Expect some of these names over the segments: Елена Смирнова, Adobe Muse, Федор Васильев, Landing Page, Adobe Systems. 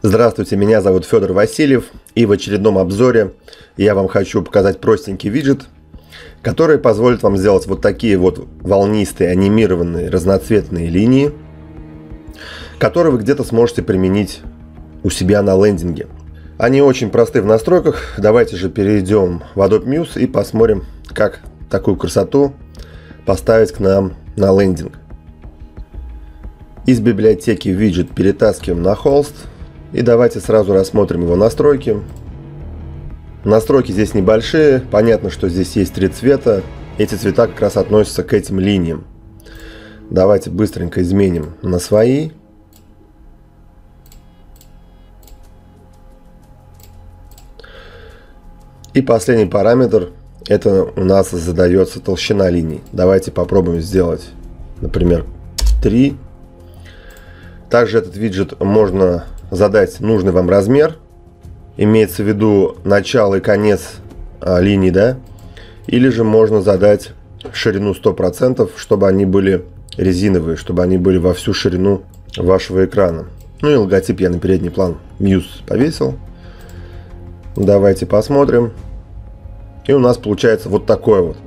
Здравствуйте, меня зовут Федор Васильев, и в очередном обзоре я вам хочу показать простенький виджет, который позволит вам сделать вот такие вот волнистые, анимированные, разноцветные линии, которые вы где-то сможете применить у себя на лендинге. Они очень просты в настройках. Давайте же перейдем в Adobe Muse и посмотрим, как такую красоту поставить к нам на лендинг. Из библиотеки виджет перетаскиваем на холст. И давайте сразу рассмотрим его настройки. Настройки здесь небольшие. Понятно, что здесь есть три цвета. Эти цвета как раз относятся к этим линиям. Давайте быстренько изменим на свои. И последний параметр. Это у нас задается толщина линий. Давайте попробуем сделать, например, 3. Также этот виджет можно задать нужный вам размер, имеется в виду начало и конец линий, да, или же можно задать ширину 100%, чтобы они были резиновые, чтобы они были во всю ширину вашего экрана. Ну и логотип я на передний план Muse повесил. Давайте посмотрим. И у нас получается вот такое вот.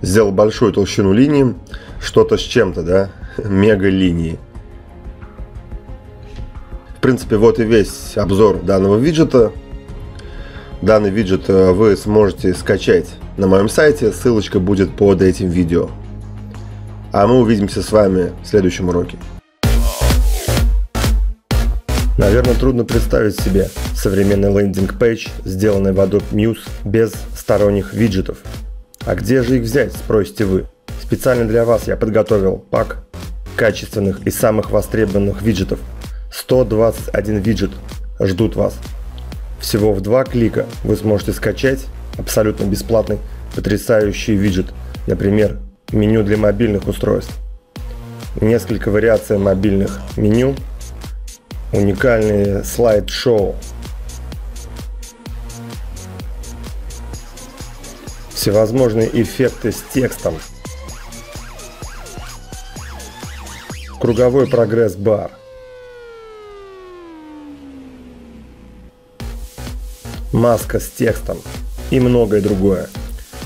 Сделал большую толщину линии, что-то с чем-то, да, мега линии. В принципе, вот и весь обзор данного виджета. Данный виджет вы сможете скачать на моем сайте, ссылочка будет под этим видео. А мы увидимся с вами в следующем уроке. Наверное, трудно представить себе современный лендинг-пейдж, сделанный в Adobe Muse без сторонних виджетов. А где же их взять, спросите вы? Специально для вас я подготовил пак качественных и самых востребованных виджетов. 121 виджет ждут вас. Всего в 2 клика вы сможете скачать абсолютно бесплатный потрясающий виджет, например, меню для мобильных устройств, несколько вариаций мобильных меню, уникальные слайд-шоу, всевозможные эффекты с текстом, круговой прогресс-бар, маска с текстом и многое другое.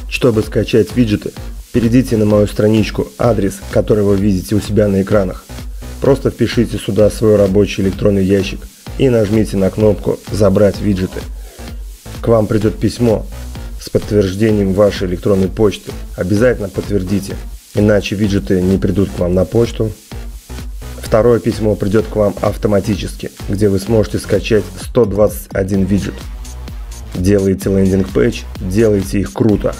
Чтобы скачать виджеты, перейдите на мою страничку, адрес, который вы видите у себя на экранах. Просто впишите сюда свой рабочий электронный ящик и нажмите на кнопку «Забрать виджеты». К вам придет письмо с подтверждением вашей электронной почты. Обязательно подтвердите, иначе виджеты не придут к вам на почту. Второе письмо придет к вам автоматически, где вы сможете скачать 121 виджет. Делайте лендинг-пейдж, делайте их круто.